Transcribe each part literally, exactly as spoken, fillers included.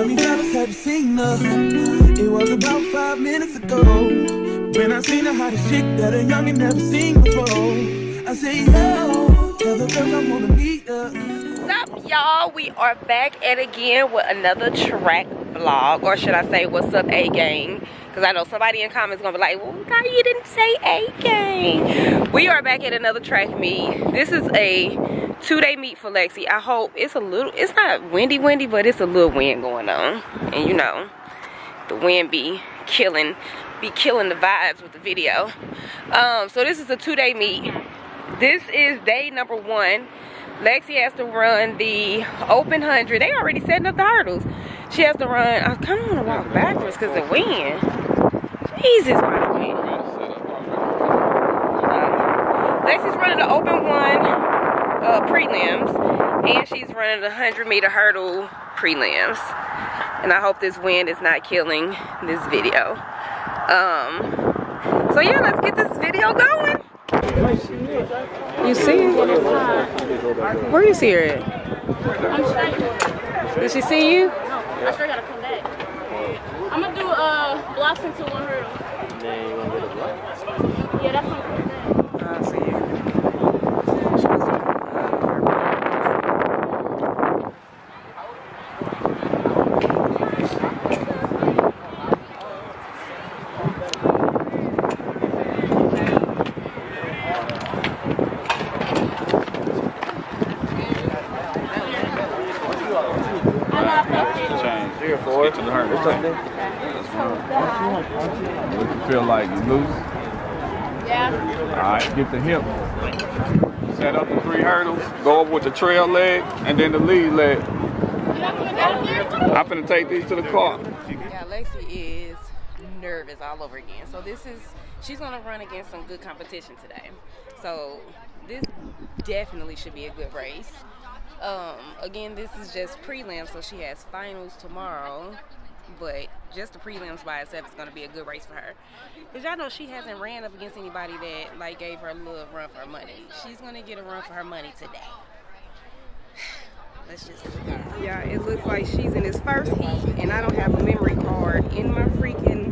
Tell me that I had a signal. It was about five minutes ago when I seen her how to shit that a youngin' never seen before. I say, yo, tell the girl I wanna meet her. What's up, y'all? We are back at again with another track vlog, or should I say, what's up, A gang? Because I know somebody in comments gonna be like, well, God, you didn't say A gang. We are back at another track meet. This is a two-day meet for Lexi. I hope it's a little, it's not windy windy, but it's a little wind going on, and you know the wind be killing be killing the vibes with the video. Um so this is a two-day meet. This is day number one. Lexi has to run the open hundred. They already setting up the hurdles. She has to run. I kind of want to walk backwards because the wind. Jesus, my wind. Um, Lexi's running the open one Uh, prelims, and she's running the hundred meter hurdle prelims, and I hope this wind is not killing this video. Um, so yeah, let's get this video going. You see it? Where you see her at? Did she see you? No, I sure gotta come back. I'm gonna do uh, blocks into one hurdle. Yeah, that's what I'm gonna do. I see you. Feel like you lose? Yeah. Alright, get the hip. Set up the three hurdles. Go up with the trail leg and then the lead leg. I'm gonna take these to the car. Yeah, Lexi is nervous all over again. So this is, she's gonna run against some good competition today. So this definitely should be a good race. Um, again, this is just prelims, so she has finals tomorrow. But just the prelims by itself is going to be a good race for her. Because y'all know she hasn't ran up against anybody that like gave her a little run for her money. She's going to get a run for her money today. Let's just look at her. Yeah, it looks like she's in this first heat, and I don't have a memory card in my freaking...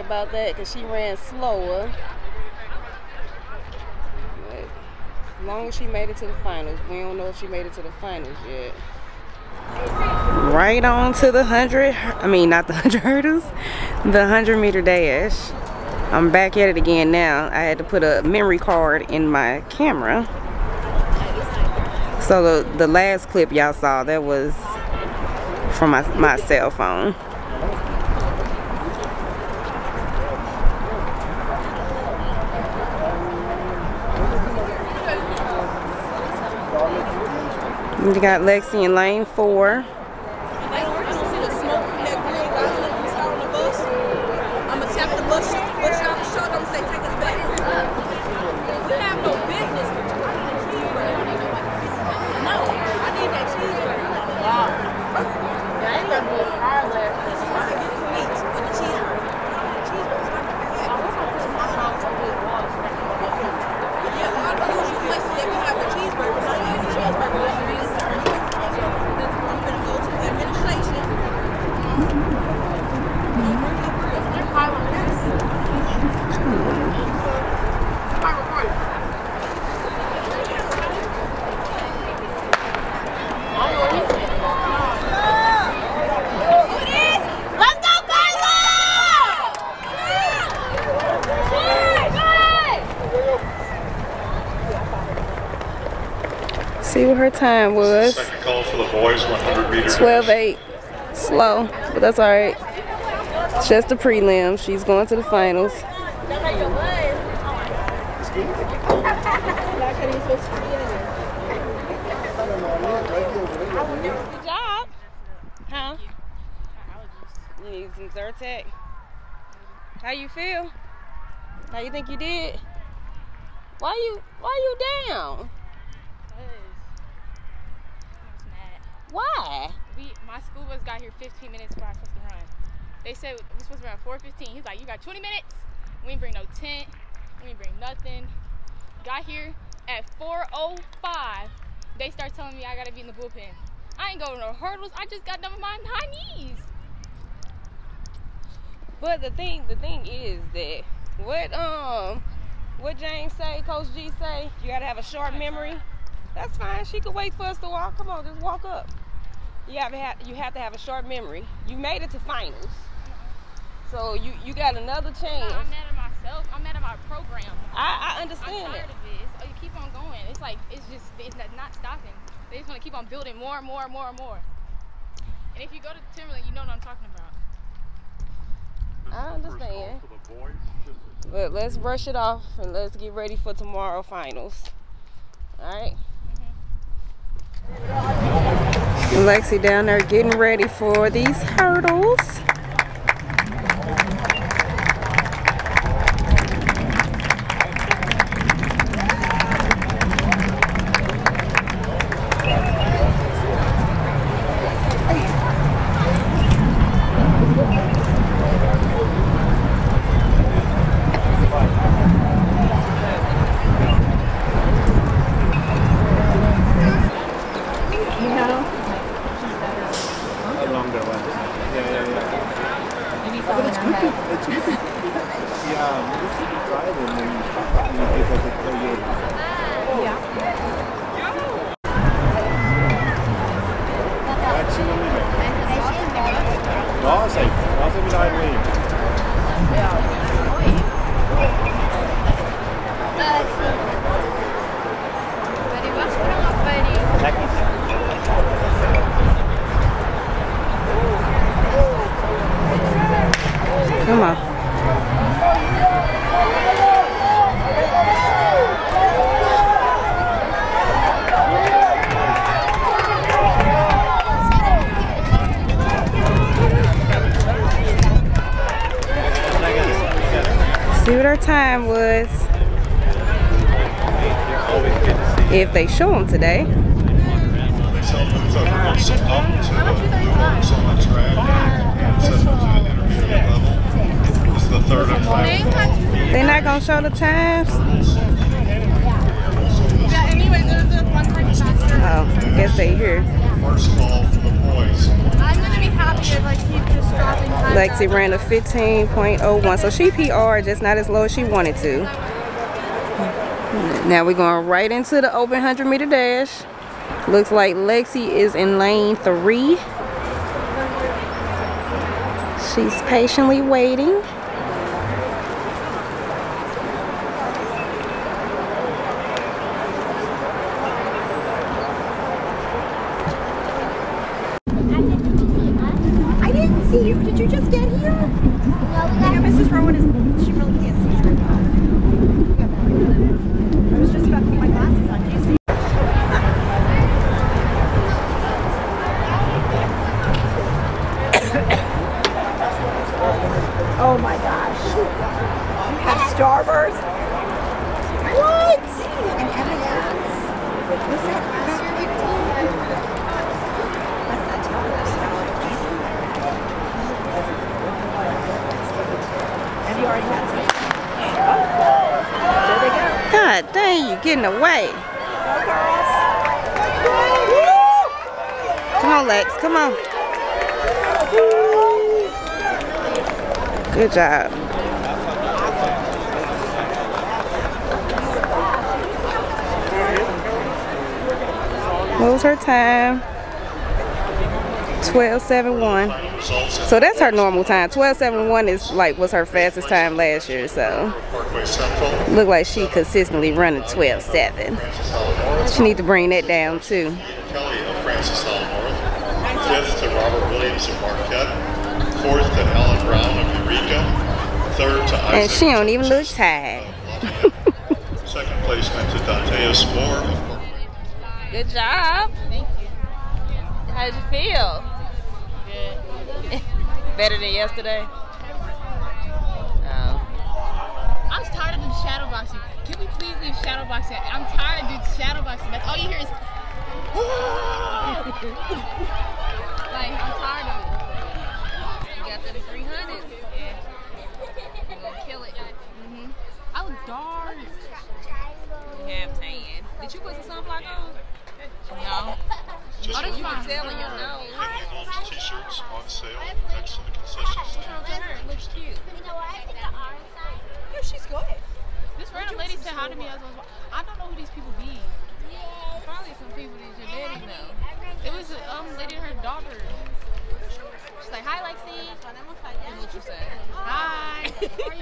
about that, because she ran slower. But as long as she made it to the finals, we don't know if she made it to the finals yet. Right on to the hundred, I mean not the hundred hurdles, the hundred meter dash. I'm back at it again now. I had to put a memory card in my camera. So the, the last clip y'all saw, that was from my, my cell phone. We got Lexi in lane four. See what her time was. Second call for the boys, hundred meters. twelve eight. Slow, but that's all right. It's just the prelims. She's going to the finals. Good job. Huh? You need some Zyrtec. How you feel? How you think you did? Why you why you down? Why? We my school bus got here fifteen minutes before I was supposed to run. They said we're supposed to run four fifteen. He's like, you got twenty minutes. We didn't bring no tent. We didn't bring nothing. Got here at four oh five. They start telling me I gotta be in the bullpen. I ain't going no hurdles. I just got done with my high knees. But the thing, the thing is that what um what James say, Coach G say, you gotta have a short memory. That's fine. She could wait for us to walk. Come on, just walk up. You have, have, you have to have a short memory. You made it to finals. So you, you got another chance. I'm mad at myself. I'm mad at my program. I, I understand. I'm tired of it. It's, you keep on going. It's like, it's just it's not stopping. They just want to keep on building more and more and more and more. And if you go to Timberland, you know what I'm talking about. I understand. But let's brush it off and let's get ready for tomorrow finals. All right? Mm-hmm. Lexi down there getting ready for these hurdles. Time was, if they show them today. They're not gonna show the times. Oh, I guess they here. First of all, for the boys. I'm gonna be happy if I keep just dropping time. Lexi ran a fifteen point oh one, so she P R'd just not as low as she wanted to. Now we're going right into the open one hundred meter dash. Looks like Lexi is in lane three. She's patiently waiting. God dang, you getting away. Come on, Lex, come on. Good job. What was her time? twelve seventy-one. So that's her normal time. twelve seventy-one is like was her fastest time last year, so. Look like she consistently running twelve seven. She need to bring that down too. Kelly of Francis Hall North. Fifth to Robert Williams of Marquette. Fourth to Alan Brown of Eureka. Third to Isaac. And she don't even look tired. Second placement to Dante Spore of Corcoran. Good job. Thank you. How did you feel? Good. Better than yesterday? Oh. I was tired of the shadow boxing. Can we please leave shadow boxing? I'm tired of the shadow boxing. That's all you hear is like, I'm tired of it. You got them three hundreds. Yeah. You're gonna kill it. Mm-hmm. I look dark. Half tan. Did you put some sunblock on? No. Just oh, you can tell in your nose. Hanging off the t-shirts on sale next to the concession stand. It looks cute. You know what? I think the orange side. Yeah, she's good. This random lady said hi to me as I was watching. I don't know who these people be. Yeah. Probably some people that your daddy know. It was a um, lady and her daughter. She's like, hi, Lexi. That's what you said. Hi.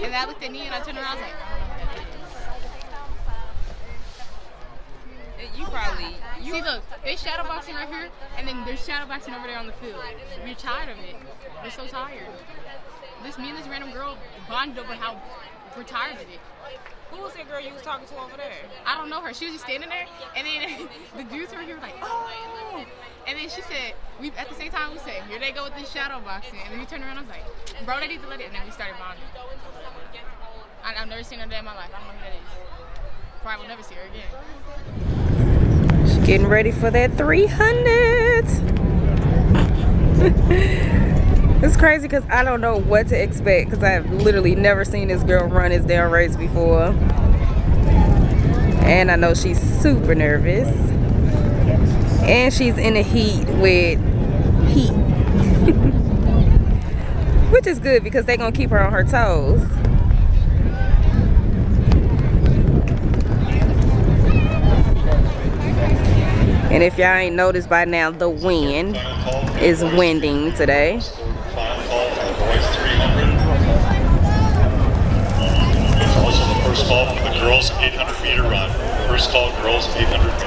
And I looked at me and I turned around and I was like, you probably you see look, they shadow boxing right here and then there's shadow boxing over there on the field. We're tired of it. We're so tired. This me and this random girl bonded over how we're tired of it. Who was that girl you was talking to over there? I don't know her. She was just standing there and then the dudes were here like, oh, and then she said, we at the same time we said, here they go with this shadow boxing, and then we turned around and I was like, bro, they need to let it, and then we started bonding. I, I've never seen her day in my life. I don't know who that is. Probably will never see her again. Getting ready for that three hundred. It's crazy because I don't know what to expect because I've literally never seen this girl run this damn race before. And I know she's super nervous. And she's in the heat with heat. Which is good because they're going to keep her on her toes. And if y'all ain't noticed by now, the wind is winding today. It's also the first call for the girls eight hundred meter run. First call girls eight hundred meter run.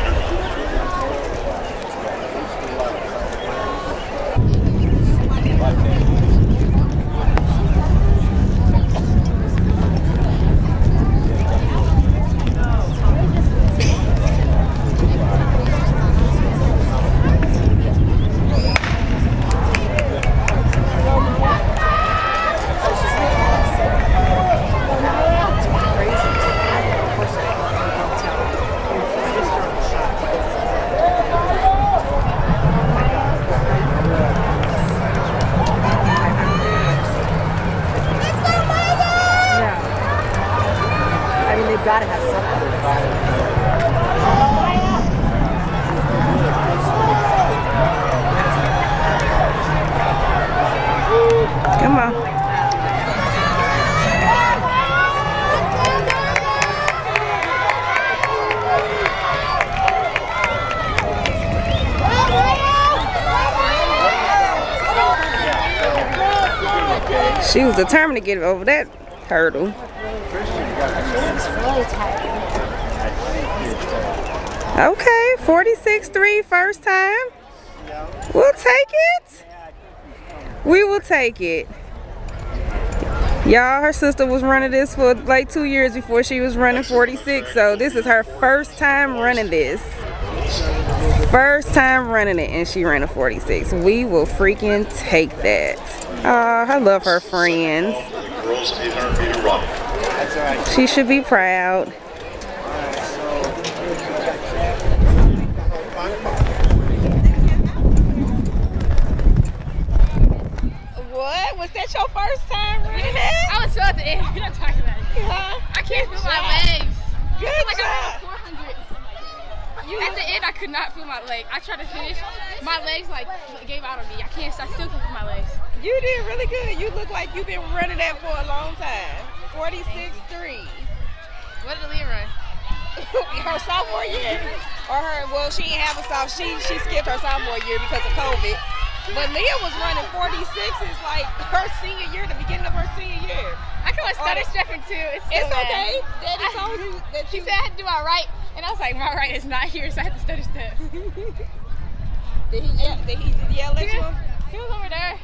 She was determined to get over that hurdle. Okay, forty-six three first time. We'll take it. We will take it. Y'all, her sister was running this for like two years before she was running forty-six. So this is her first time running this. First time running it and she ran a forty-six. We will freaking take that. Oh, I love her friends. She should be proud. What? Was that your first time running it? I was so at the end. You're not talking about it. Huh? I can't feel my legs. Good job. At the end, I could not feel my leg. I tried to finish. My legs like gave out on me. I can't. I still can't feel my legs. You did really good. You look like you've been running that for a long time. forty-six three. What did Aaliyah run? Her sophomore year, or her? Well, she didn't have a sophomore. She she skipped her sophomore year because of COVID. But Leah was running forty-six. It's like her senior year, the beginning of her senior year. I can like stutter stepping too. It's, so it's okay. Daddy told you that you. She said I had to do my right, and I was like, my right is not here, so I had to stutter step. Did he yell? Did he yell at you? He was over there.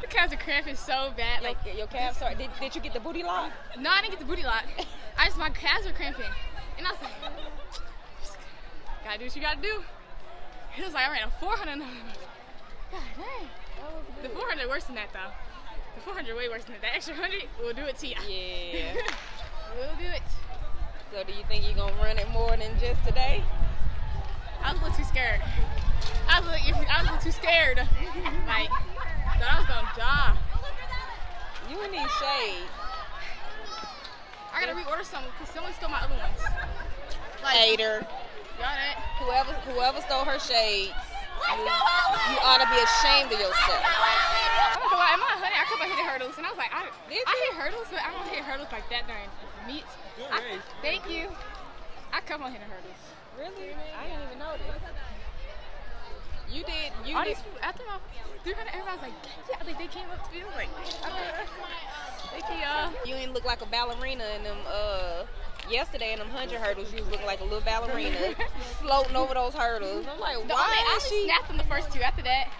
The calves are cramping so bad. Like your, your calves are. Did, did you get the booty lock? No, I didn't get the booty lock. I just my calves were cramping, and I was like, gotta do what you gotta do. It was like I ran a four hundred. God dang. The four hundred worse than that though. The four hundred way worse than that. The extra one hundred will do it to you. Yeah. We'll do it. So do you think you're going to run it more than just today? I was a little too scared. I was a little, I was a little too scared. Like, I thought I was going to die. You in these shades. I got to reorder some because someone stole my other ones. Like, hater. Got it. Whoever, whoever stole her shades, you, you ought to be ashamed of yourself. I don't know why. In my honey, I couple hit hurdles, and I was like, I, I hit hurdles, but I don't hit hurdles like that during meet. I, thank you. I couple hit hurdles. Really? I didn't even know this. You did. You all did. These, after my three hundred, everybody was like, yeah, like they came up to me. I was like, okay. Thank you, y'all. You ain't look like a ballerina in them. Uh, yesterday in them hundred hurdles, you was looking like a little ballerina floating over those hurdles. I'm like, the why only, is I she? I snapped on the first two. After that.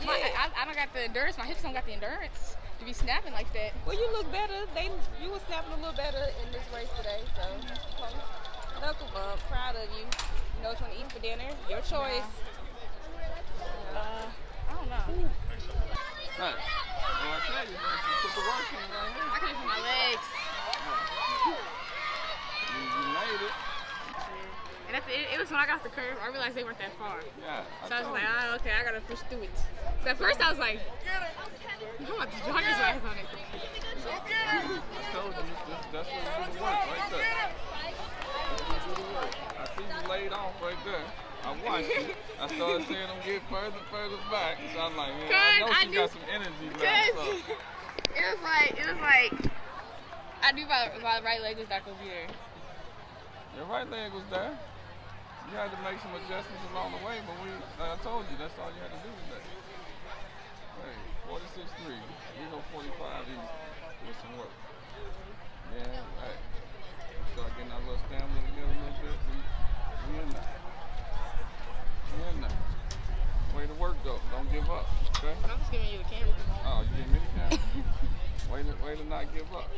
Yeah. My, I, I don't got the endurance. My hips don't got the endurance to be snapping like that. Well, you look better. They, you were snapping a little better in this race today, so mm-hmm. Knuckle bump. Proud of you. You know what you want to eat for dinner? Your choice. No. Uh, I don't know. Ooh. Right. Well, I tell you, you put the work in right here. I can do it for my legs. You, you made it. And at the, it, it was when I got off the curve, I realized they weren't that far. Yeah. I so I was like, ah, oh, okay, I gotta push through it. So at first I was like, I'm about to jog his ass on it. I told you, that's what it work right there. That's what it work. I see you laid off right there. I watched you. I started seeing them get further and further back. So I'm like, yeah, I know I she knew, got some energy left. So. It was like, it was like, I knew my, my right leg was not gonna be there. Your right leg was there. You had to make some adjustments along the way, but we, like I told you, that's all you had to do today. Hey, forty-six three. You go forty-five easy with some work. Yeah, hey. Right. Start getting our little stamina together a little bit. We, we in there. We in there. Way to work, though. Don't give up, okay? I'm just giving you the camera. Oh, you giving me the camera? way, to, way to not give up,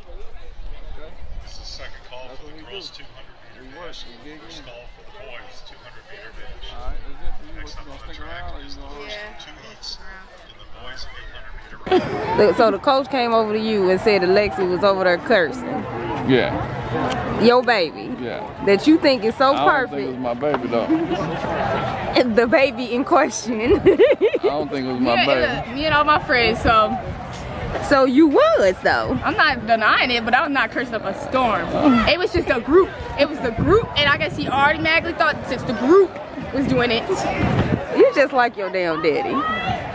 okay? This is the second call that's for the girls' two hundred meter dash. First call for the boys' two hundred meter dash. All right, is it for you? Next up on the track is the first two heats in the boys' eight hundred meter dash. So the coach came over to you and said Alexi was over there cursing. Yeah. Your baby. Yeah. That you think is so perfect. I don't perfect. think it was my baby, though. The baby in question. I don't think it was my yeah, baby. Look, me and all my friends, so... So you was though. I'm not denying it, but I was not cursing up a storm. Uh, it was just a group. It was the group, and I guess he automatically thought since the group was doing it. You just like your damn daddy.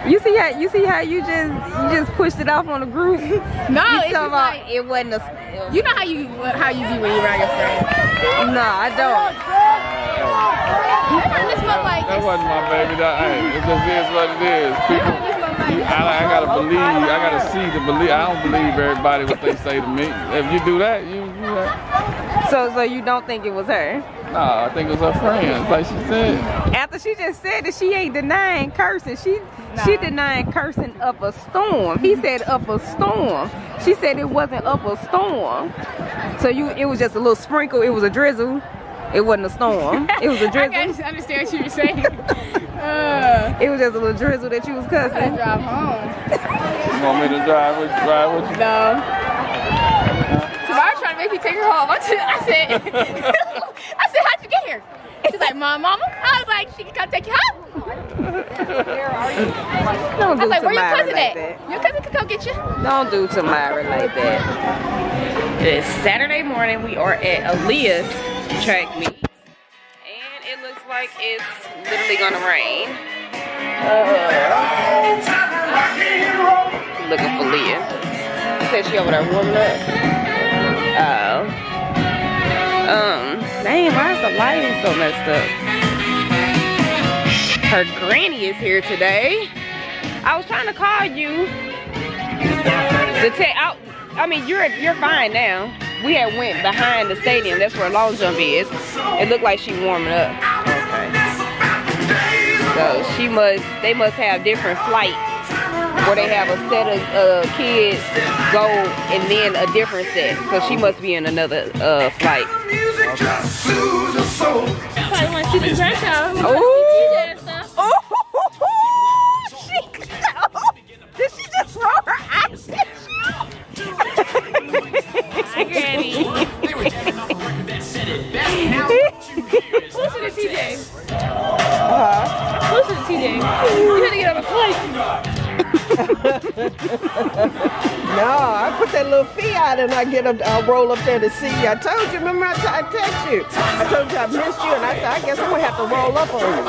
You see how you see how you just you just pushed it off on the group. No, it's just like, it wasn't a. You know how you how you do when you around your friends. No, I don't. This no, like that wasn't my baby. That ain't. It just is what it is. People. I, I gotta believe, I gotta see the believe. I don't believe everybody what they say to me. If you do that, you do that. So, so you don't think it was her? Nah, I think it was her friends, like she said. After she just said that she ain't denying cursing, she nah. she denying cursing up a storm. He said up a storm. She said it wasn't up a storm. So you, it was just a little sprinkle. It was a drizzle. It wasn't a storm. It was a drizzle. I gotta understand what you were saying. Uh, it was just a little drizzle that you was cussing. I drive home. You want me to drive with, drive with you? No. So I was trying to make you take her home. I, I said, I said, how'd you get here? She's like, Mom, Mama. I was like, she can come take you home. Where are you? Don't do I was like, where your cousin like at? That. Your cousin can come get you. Don't do Tamara like that. It's Saturday morning. We are at Aaliyah's track meet. Looks like it's literally gonna rain. Uh, looking for Leah. Said she over there warming up. Uh oh. Um, dang, why is the lighting so messed up? Her granny is here today. I was trying to call you. The tech out. I mean, you're you're fine now. We had went behind the stadium. That's where long jump is. It looked like she warming up. Okay. So she must. They must have different flights where they have a set of uh, kids go and then a different set. So she must be in another uh, flight. Okay. Oh. did best. Now what you hear is listen to T J. Uh-huh. Listen to T J. You had to get on a flight. No, I put that little fee out and I get up, I roll up there to see you. I told you, remember I, I text you. I told you I missed you and I said, I guess I'm going to have to roll up on you. It's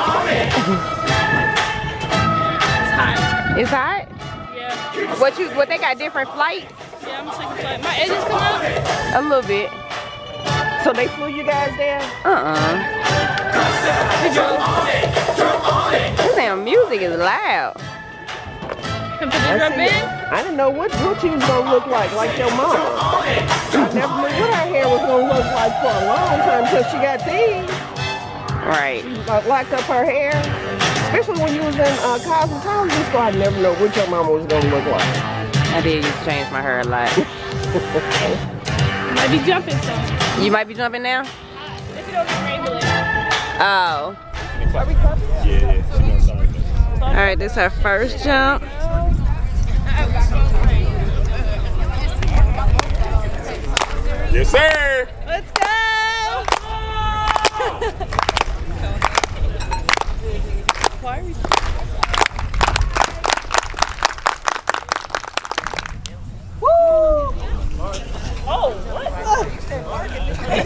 hot. It's hot? Yeah. What you, what they got different flights? Yeah, I'm taking flight. My edges come out? A little bit. So they flew you guys there? Uh-uh. This damn music is loud. I, I didn't know what Gucci was going to look like, like your mom. I never knew what her hair was going to look like for a long time until she got these. Right. She locked up her hair. Especially when you was in uh, cosmetology store, I never know what your mama was going to look like. I did used to change my hair a lot. You might be jumping soon. You might be jumping now? Uh, if you don't get rainbow. Oh. Are we clapping? Yeah. So yeah. All right, this is her first jump. Yes, sir. Let's go. Why are we? Woo! Oh, what? You said bargain. Is that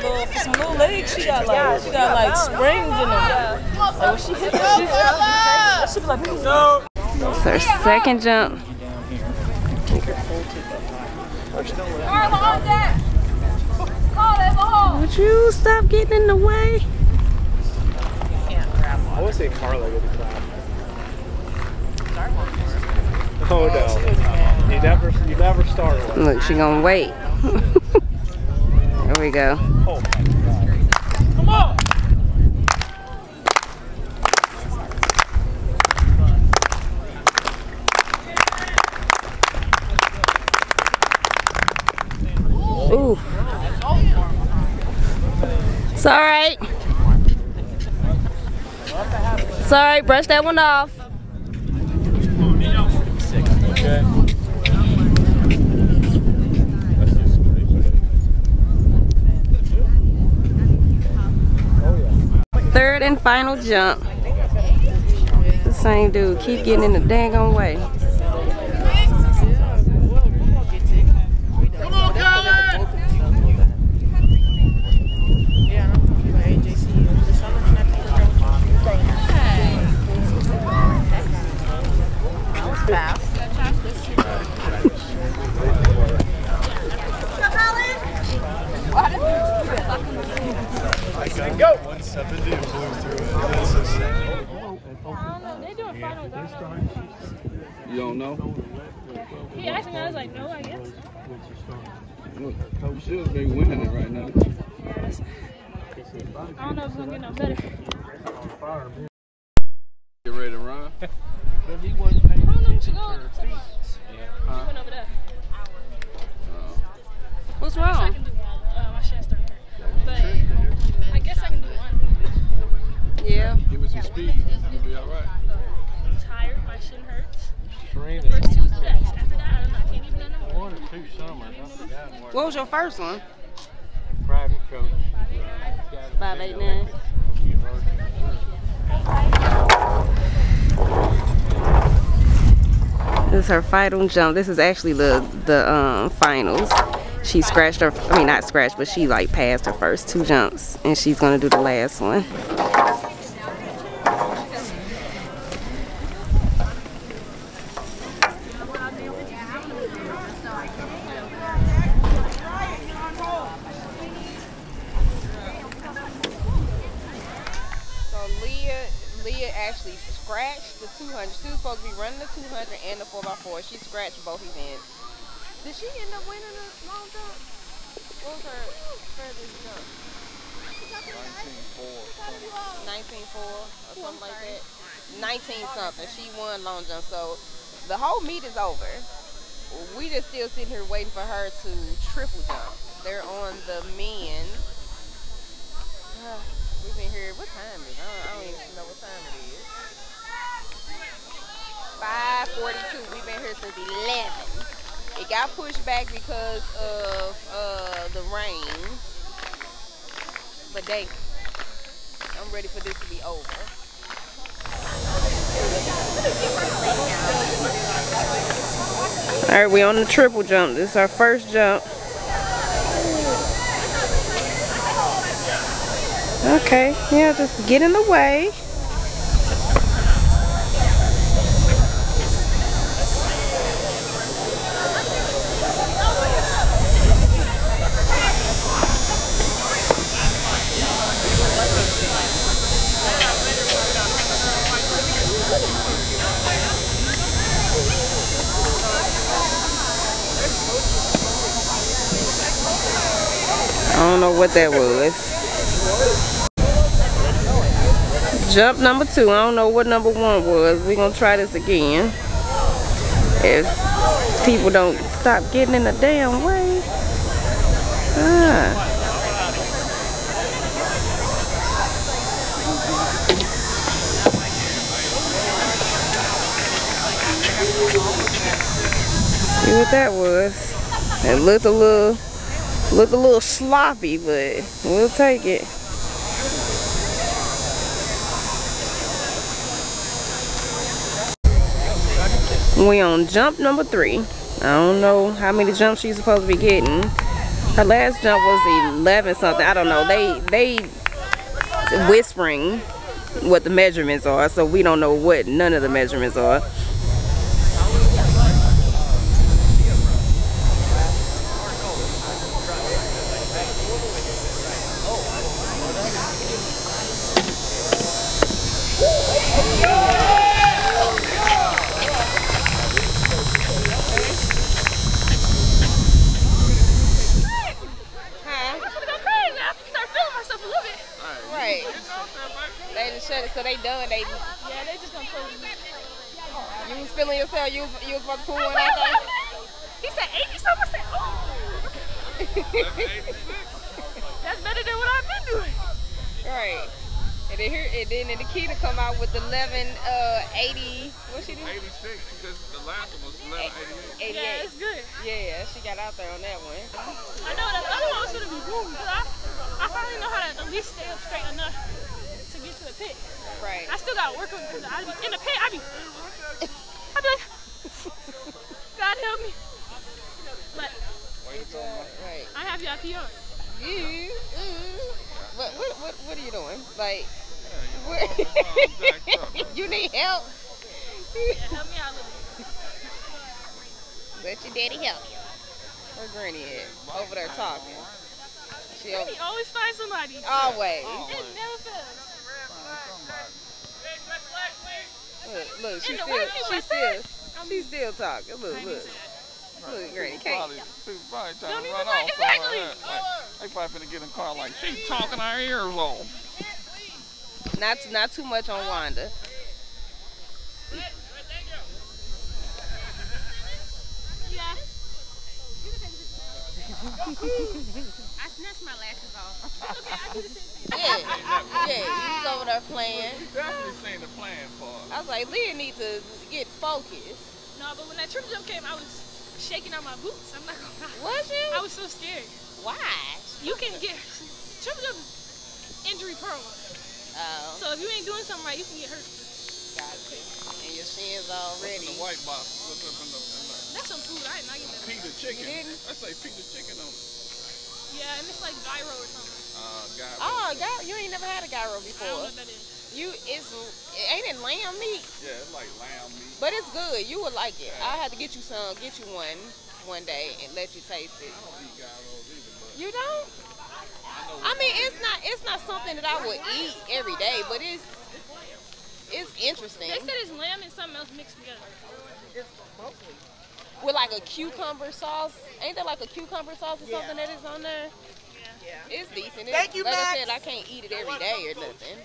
good? Yeah. Some little legs she got, like, she got like springs in them. So when she hit that shit up, she be like, no. It's her second jump. Would you stop getting in the way? I would say Carla would be proud. Oh no. You never, you never start. Look, she gonna wait. There we go. Oh. Come on. Ooh. It's all right. It's all right. Brush that one off. Okay. Third and final jump. The same dude, keep getting in the dang way. Come on, Colin! Go. one seventy and blew through it. That's so sad. They're doing finals. I don't know. You don't know? He asked me, I was like, no, I guess. Look, Coach should be winning it right now. I don't know if it's going to get no better. You ready to run? I don't know if she goes. She went over there. What's wrong? My chest hurt. But... I guess I can do one. Yeah. Give me some speed. You'll be alright. I'm tired. My shin hurts. The first two steps. After that, I, don't know. I can't even do no more. One or two summers. What was your first one? Private coach. five eight nine. five eight nine. This is her final jump. This is actually the, the um, finals. She scratched her, I mean not scratched, but she like passed her first two jumps and she's gonna do the last one. So Leah, Leah actually scratched the two hundred. She was supposed to be running the two hundred and the four by four. She scratched both events. Did she end up winning a small jump? What was her furthest jump? nineteen four. nineteen four or something like that. nineteen something. She won long jump. So the whole meet is over. We just still sitting here waiting for her to triple jump. They're on the men. We've been here already. What time is it? I don't, I don't even know what time it is. five forty-two. We've been here since eleven. It got pushed back because of uh, the rain. But they, I'm ready for this to be over. Alright, we on the triple jump. This is our first jump. Okay, yeah, just get in the way. I don't know what that was. Jump number two. I don't know what number one was. We're gonna try this again. If people don't stop getting in the damn way. Ah. See what that was. It looked a little Look a little sloppy, but we'll take it. We on jump number three. I don't know how many jumps she's supposed to be getting. Her last jump was eleven something. I don't know. They they whispering what the measurements are, so we don't know what none of the measurements are. So they done, they yeah, they just gonna pull you. You was feeling yourself, you was, you was about to pull one out there? He said eighty something, I said, oh! That's better than what I've been doing. Right. And then here, and then the key to come out with eleven, uh, eighty, what she did? eighty-six, because the last one was eleven eighty-eight. eighty-eight. Yeah, that's good. Yeah, she got out there on that one. I know, that other one was gonna be booming, because I, I finally know how to at least stay up straight enough. Pit. Right. I still gotta work on it because I'd be in the pit. I'd be, I'd be like, God help me. But right. I have y'all P R. You? Mm-hmm. What? What? What? What are you doing? Like, yeah, you need help. Yeah, help me out a little bit. Let your daddy help you. Where Granny at? Over there talking. She Granny always finds somebody. Always. It never fails. Look, look, she's still, she's still, she's still talking. Look, look, look, Granny can't. She's probably trying to run off. Exactly. They probably finna get in the car like she's talking our ears off. Not, not too much on Wanda. Yeah. I snatched my lashes off. Okay, I do the same thing. Yeah, yeah, you was over there playing. You definitely seen the playing part. I was like, Leah needs to get focused. No, but when that triple jump came, I was shaking out my boots. I'm not gonna lie. Was you? I was so scared. Why? You can get triple jump injury prone. Oh. So if you ain't doing something right, you can get hurt. Got it. And your shins already. What's in the white box? What's up in the, in the... That's some food. I did not get that. Pita chicken. You didn't? I say pita chicken on it. Yeah, and it's like gyro or something. Uh, gyro. Oh, gyro. You ain't never had a gyro before. I don't know what that is. You, it's, it ain't it lamb meat? Yeah, it's like lamb meat. But it's good. You would like it. Yeah. I'll have to get you some, get you one one day and let you taste it. I don't eat gyros either, but you don't? I, I mean, it's not it's not something that I would eat every day, but it's, it's interesting. They said it's lamb and something else mixed together. It's mostly. With like a cucumber sauce. Ain't there like a cucumber sauce or yeah. something that is on there? Yeah. yeah. It's decent. Thank it's, you, Like Max. I said, I can't eat it every day or nothing.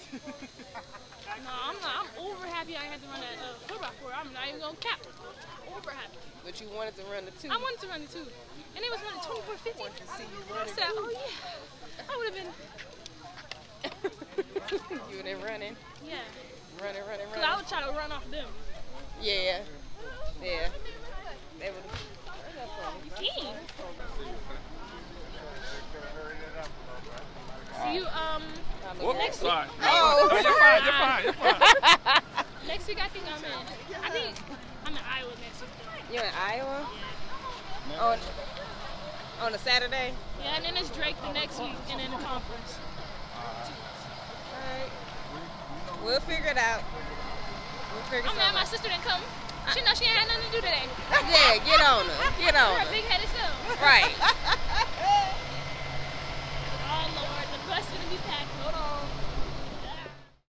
No, I'm not. I'm over happy I had to run that uh, foot rock for. I'm not even going to cap. Over happy. But you wanted to run the two. I wanted to run the two. And it was running twenty-four fifty. I said, oh yeah. I would have been. they running. Yeah. Running, running, running. Cause I would try to run off them. Yeah. Yeah. They would. You can. See you um Whoop. next week. Sorry. Oh, no, you're fine. You're fine. You're fine. Next week I think I'm in. I think I'm in Iowa next week. You in Iowa? Yeah. On on a Saturday. Yeah, and then it's Drake the next week, and then the conference. Alright. We'll figure it out. We'll figure it out. I'm mad my sister didn't come. She know she ain't had nothing to do today. Yeah, get on her. Get on her. Her big headed self. Right. Oh Lord, the bus is gonna be packed.